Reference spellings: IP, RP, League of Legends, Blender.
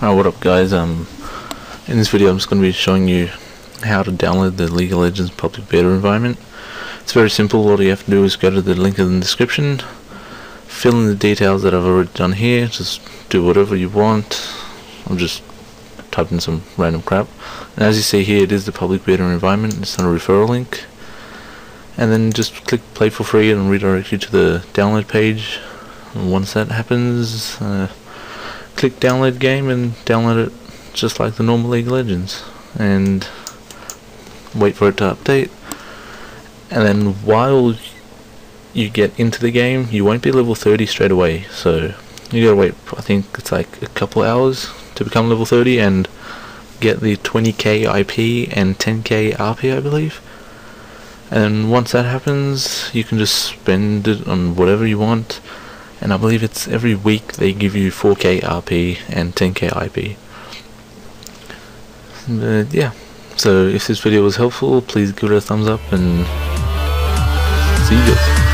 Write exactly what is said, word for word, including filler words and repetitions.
Hi, what up guys, um, in this video I'm just going to be showing you how to download the League of Legends public beta environment. It's very simple. All you have to do is go to the link in the description, fill in the details that I've already done here, just do whatever you want. I'm just typing some random crap, and as you see here, it is the public beta environment. It's not a referral link, and then just click play for free and redirect you to the download page. And once that happens, uh, click download game and download it just like the normal League of Legends and wait for it to update. And then while you get into the game, you won't be level thirty straight away, so you gotta wait, I think it's like a couple hours to become level thirty and get the twenty K I P and ten K R P, I believe. And once that happens, you can just spend it on whatever you want. And I believe it's every week they give you four K R P and ten K I P. But yeah, so if this video was helpful, please give it a thumbs up and see you guys.